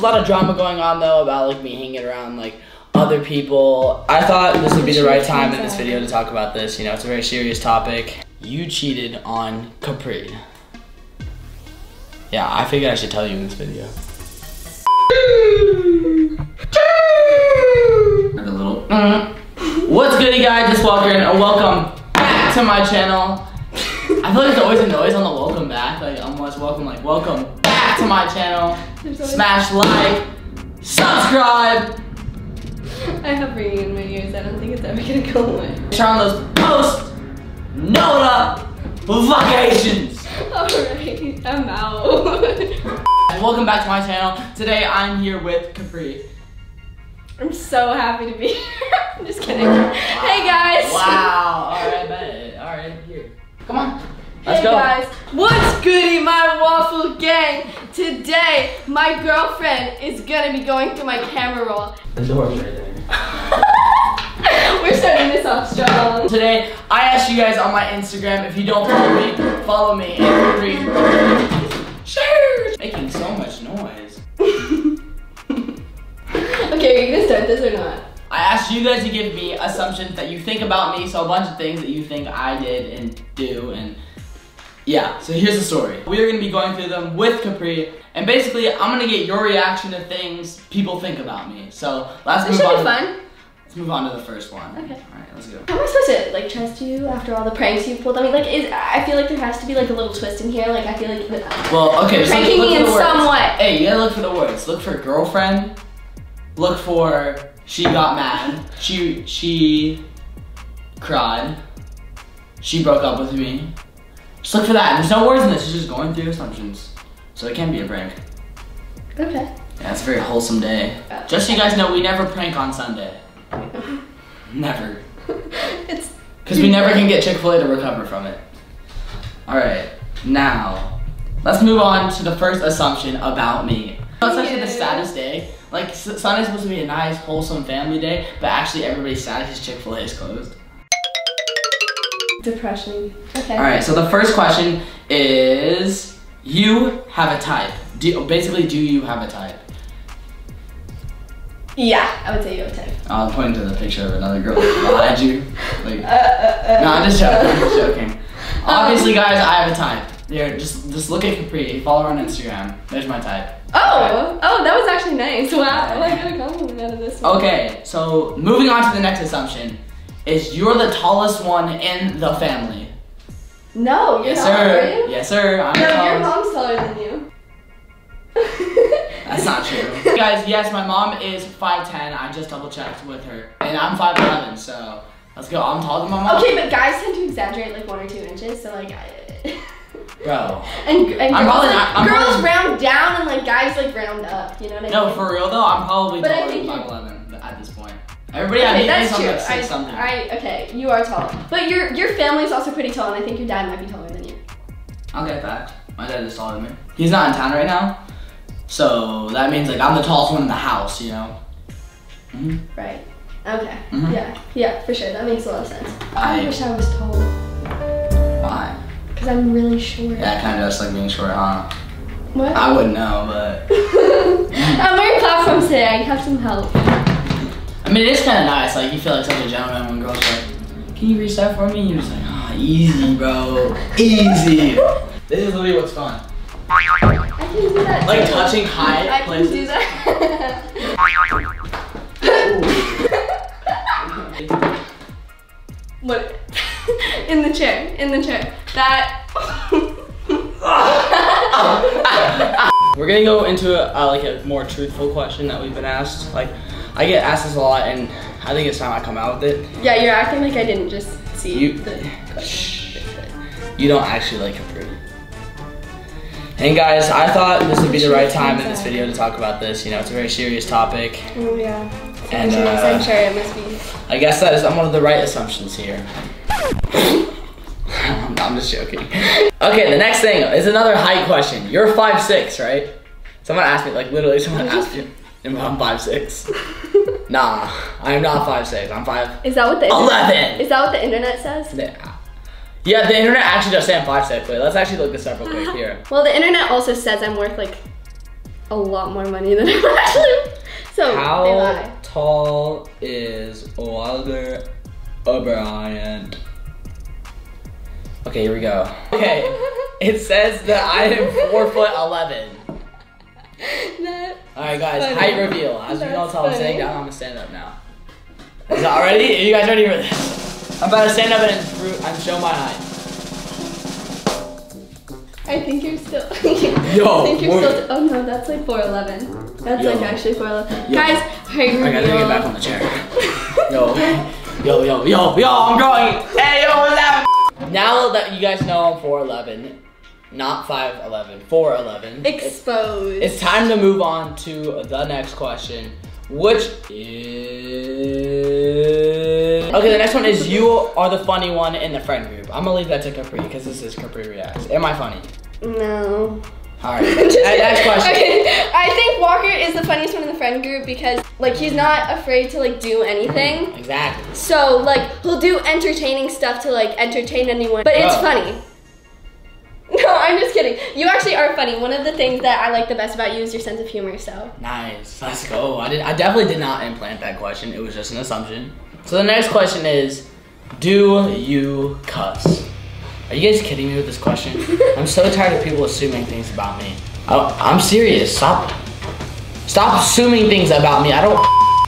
was a lot of drama going on though about like me hanging around like other people. I thought this would be the right time in this video to talk about this. You know, it's a very serious topic. You cheated on Capri. Yeah, I figured I should tell you in this video. What's good, guys? It's Walker, and welcome back to my channel. I feel like there's always a noise on the welcome back, like almost welcome back to my channel. Smash like, subscribe. I have ringing in my ears. I don't think it's ever gonna go away. Turn on those post nota vacations. Alright, I'm out. Welcome back to my channel. Today I'm here with Capri. I'm so happy to be here. I'm just kidding. Wow. Hey guys. Wow. Alright, bet. Alright, here. Come on. Let's go. Hey guys. What's goody, my waffle gang? Today, my girlfriend is gonna be going through my camera roll. The door's right there. We're starting this off strong. Today, I asked you guys on my Instagram, if you don't follow me and free. Sure. Making so much noise. Okay, are you gonna start this or not? I asked you guys to give me assumptions that you think about me, so a bunch of things that you think I did and do, and yeah, so here's the story. We're gonna be going through them with Capri, and basically, I'm gonna get your reaction to things people think about me. So let's move on to the first one. Okay. All right, let's go. How am I supposed to like trust you after all the pranks you've pulled? I mean, like, I feel like there has to be like a little twist in here. Like, I feel like well, okay, so pranking me in somewhat. Hey, you gotta look for the words. Look for girlfriend. Look for she got mad, she cried, she broke up with me. Just look for that. There's no words in this, it's just going through assumptions. So it can be a prank. Okay. Yeah, it's a very wholesome day. Just so you guys know, we never prank on Sunday. Never. It's because we never can get Chick-fil-A to recover from it. Alright, now, let's move on to the first assumption about me. That's actually the saddest day. Like, Sunday's supposed to be a nice, wholesome family day, but actually everybody's sad because Chick-fil-A is closed. Depression. Okay. Alright, so the first question is, you have a type. Basically, do you have a type? Yeah, I would say you have a type. I'll point to the picture of another girl behind you. Like, no, I'm just joking, I'm just joking. Obviously, guys, I have a type. Here, just look at Capri, follow her on Instagram. There's my type. Oh, oh, that was actually nice. Wow, I got a compliment out of this one. Okay, so moving on to the next assumption is you're the tallest one in the family. No, you're not, are you? Yes, sir. I'm no, your mom's taller than you. That's not true. Guys, yes, my mom is 5'10". I just double checked with her, and I'm 5'11", so let's go. I'm taller than my mom. Okay, but guys tend to exaggerate like 1 or 2 inches, so like. Bro. And I'm girls, girls round down and like guys like round up, you know what I mean? No, for real though, I'm probably taller than 5'11" at this point. Everybody okay, that's true. Like okay, you are tall. But your family's also pretty tall, and I think your dad might be taller than you. I'll get back. My dad is taller than me. He's not in town right now, so that means like I'm the tallest one in the house, you know? Mm-hmm. Right. Okay. Mm-hmm. Yeah. Yeah, for sure. That makes a lot of sense. I wish I was tall. Why? Because I'm really short. Yeah, kind of just like being short, huh? What? I wouldn't know, but. I'm wearing platforms today. I have some help. I mean, it's kind of nice. Like, you feel like such a gentleman when girls are like, can you reach that for me? And you're just like, oh, easy, bro. Easy. This is literally what's fun. I can do that. Like, too. Touching high I places. I can do that. What? In the chair. In the chair. That. We're gonna go into like a more truthful question that we've been asked. Like, I get asked this a lot, and I think it's time I come out with it. Yeah, you're acting like I didn't just see you. You don't actually like Capri. And guys, I thought this would be the right time in this video to talk about this. You know, it's a very serious topic. Oh yeah. And I'm sure it must be. I guess that is one of the right assumptions here. I'm just joking. Okay, the next thing is another height question. You're 5'6", right? Someone asked me, like literally someone asked me if I'm 5'6". Nah, I'm not 5'6", I'm 5'11". Is that what the internet, says? Yeah. Yeah, the internet actually does say I'm 5'6". Wait, let's actually look this up real quick here. Well, the internet also says I'm worth like a lot more money than I'm actually. So they lie. How tall is Walker Bryant? Okay, here we go. Okay, it says that I am 4'11". Alright guys, funny. Height reveal. As you all tell, I'm sitting down, I'm gonna stand up now. Is that ready? Are you guys ready for this? I'm about to stand up and show my height. I think you're still. Yo, I think you're still. Oh no, that's like 4'11". That's like actually 4'11". Guys, height reveal. I gotta get back on the chair. Yo, I'm growing. Hey, yo, what's up? Now that you guys know I'm 4'11", not 5'11", 4'11". Exposed. It's time to move on to the next question, which is... Okay, the next one is you are the funny one in the friend group. I'm gonna leave that to Capri because this is Capri Reacts. Am I funny? No. All right, next question. Okay, I think Walker is the funniest one in the friend group because like he's not afraid to like do anything. Exactly. So like he'll do entertaining stuff to like entertain anyone, but it's funny. No, I'm just kidding. You actually are funny. One of the things that I like the best about you is your sense of humor, so. Nice, let's go. I definitely did not implant that question. It was just an assumption. So the next question is, do you cuss? Are you guys kidding me with this question? I'm so tired of people assuming things about me. I'm serious. Stop assuming things about me. I don't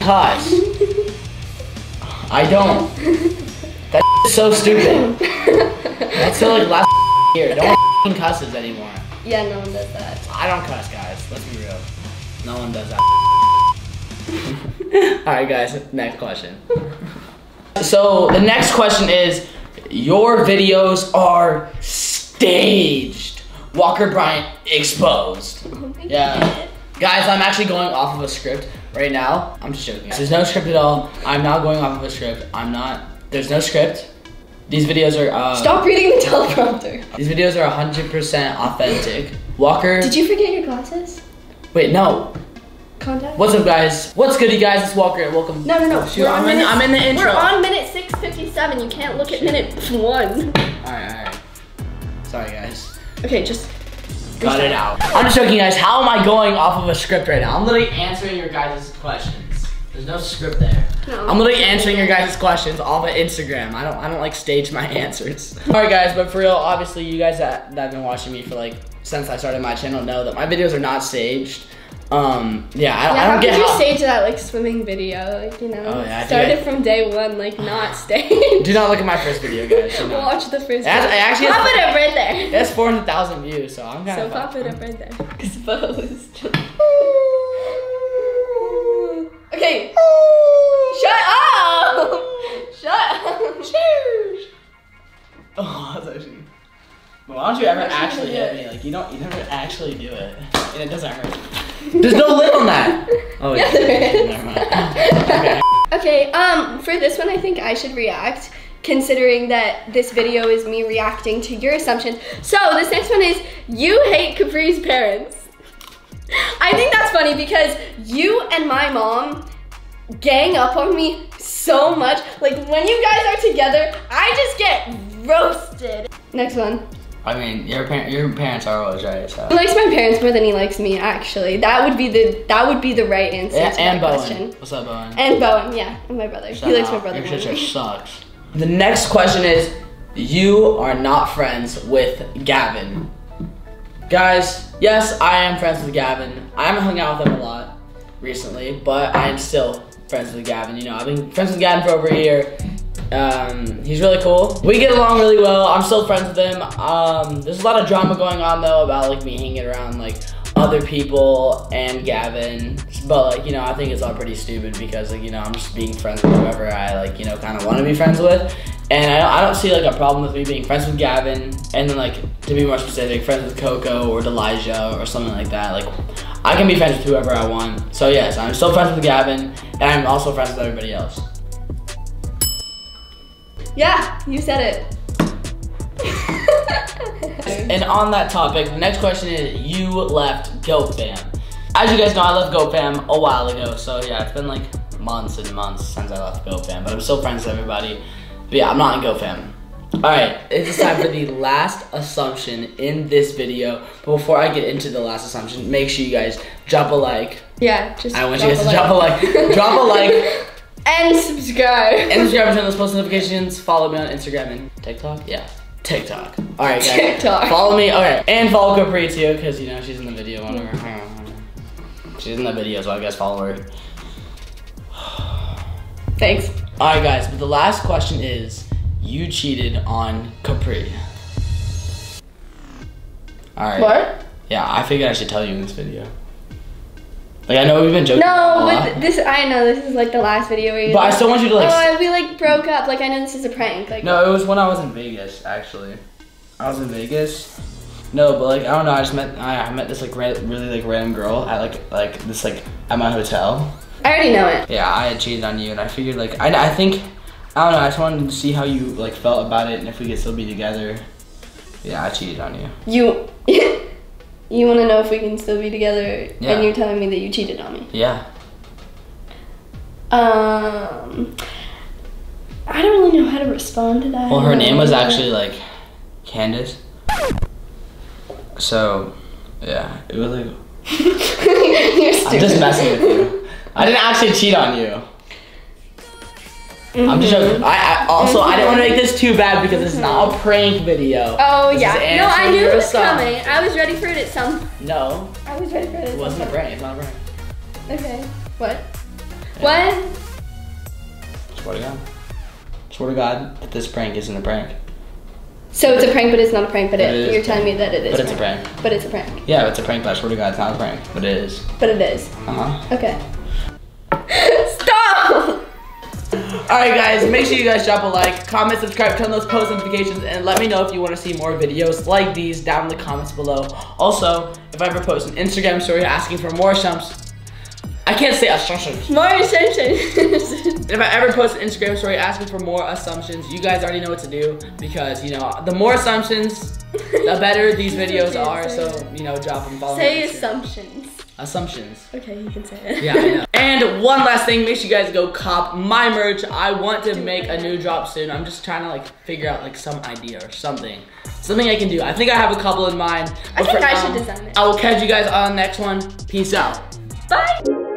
cuss. I don't. That is so stupid. That's so like last year. No one cusses anymore. Yeah, no one does that. I don't cuss, guys. Let's be real. No one does that. All right, guys. Next question. So the next question is, your videos are staged. Walker Bryant exposed. Oh my God. Guys, I'm actually going off of a script right now. I'm just joking. There's no script at all. I'm not going off of a script. There's no script. These videos are, stop reading the teleprompter. These videos are 100% authentic. Walker. Did you forget your glasses? Wait, no. Contact. What's up, guys? What's good, you guys? It's Walker. Welcome. No. I'm in the intro. We're on minute 6:57. You can't look at minute 1. All right. Sorry, guys. Okay, just cut it out. I'm just joking, guys. How am I going off of a script right now? I'm literally answering your guys' questions. There's no script there. No. I'm literally answering your guys' questions off of Instagram. I don't like stage my answers. All right, guys. But for real, obviously, you guys that have been watching me for like since I started my channel know that my videos are not staged. I don't get how. How could you stage that like swimming video, like, you know? Oh, yeah, started from day one, like not staged. Do not look at my first video, guys. Watch the first. Actually, pop it up right there. That's 400,000 views, so I'm kind of. So pop it up right there. Exposed. Okay. Shut up. Cheers. Oh, that's actually. Well, why don't you ever actually hit me? Like you never actually do it, and it doesn't hurt. There's no lid on that. Oh, yeah, there is. Okay, for this one, I think I should react, considering that this video is me reacting to your assumptions. So this next one is, you hate Capri's parents. I think that's funny because you and my mom gang up on me so much. Like when you guys are together, I just get roasted. Next one. I mean, your parents are always right. So. He likes my parents more than he likes me. Actually, that would be the right answer to that question. What's up, Bowen? And Bowen, yeah, and my brother. He likes my brother. Your sister sucks. The next question is, you are not friends with Gavin. Guys, yes, I am friends with Gavin. I haven't hung out with him a lot recently, but I am still friends with Gavin. You know, I've been friends with Gavin for over a year. He's really cool. We get along really well. I'm still friends with him. There's a lot of drama going on though about like me hanging around like other people and Gavin. But like, you know, I think it's all pretty stupid because like, you know, I'm just being friends with whoever I like, you know, kind of want to be friends with. And I don't see like a problem with me being friends with Gavin and then like, to be more specific, friends with Coco or Delijah or something like that. Like I can be friends with whoever I want. So yes, I'm still friends with Gavin and I'm also friends with everybody else. Yeah, you said it. And on that topic, the next question is, you left GoFam. As you guys know, I left GoFam a while ago, so yeah, it's been like months and months since I left GoFam, but I'm still friends with everybody. But yeah, I'm not in GoFam. Alright, it is time for the last assumption in this video. But before I get into the last assumption, make sure you guys drop a like. Yeah, just I want you guys to drop a like. Drop a like. And subscribe. And subscribe and turn those post notifications. Follow me on Instagram and TikTok. Yeah. TikTok. Alright, guys. TikTok. Follow me. Okay. And follow Capri too, because you know she's in the video on her. She's in the video, so I guess follow her. Thanks. Alright guys, but the last question is. You cheated on Capri. Alright. What? Yeah, I figured I should tell you in this video. Like, I know we've been joking. No, but this, I know this is like the last video where you. But like, I still want you to like. Oh, we like broke up. Like, I know this is a prank. Like. No, it was when I was in Vegas, actually. I was in Vegas. No, but like, I don't know. I just met. I met this like really like random girl at like at my hotel. I already know it. Yeah, I had cheated on you, and I figured like I think. I don't know, I just wanted to see how you like felt about it and if we could still be together. Yeah, I cheated on you. You want to know if we can still be together, yeah. And you're telling me that you cheated on me? Yeah. I don't really know how to respond to that. Well, her name was actually like Candace. So, yeah, it was like... I'm just messing with you. I didn't actually cheat on you. Mm-hmm. I'm just joking. I didn't want to make this too bad because it's not a prank video. Oh yeah. No, I knew it was coming. I was ready for it at some. No. I was ready for it. It wasn't a prank. It's not a prank. Okay. What? Yeah. What? Swear to God. Swear to God that this prank isn't a prank. So it's a prank, but it's not a prank. But it is. You're telling me that it is. But it's a prank. But it's a prank. Yeah, it's a prank. But I swear to God, it's not a prank. But it is. But it is. Okay. Stop. Alright guys, make sure you guys drop a like, comment, subscribe, turn those post notifications, and let me know if you want to see more videos like these down in the comments below. Also, if I ever post an Instagram story asking for more assumptions, I can't say assumptions. More assumptions. If I ever post an Instagram story asking for more assumptions, you guys already know what to do because, you know, the more assumptions, the better these videos are, so, you know, drop them, follow Say assumptions. Assumptions. Okay, you can say it. Yeah, I know. And one last thing, make sure you guys go cop my merch. I want to make a new drop soon. I'm just trying to like figure out like some idea or something. Something I can do. I think I have a couple in mind. I think I should design it. I will catch you guys on the next one. Peace out. Bye.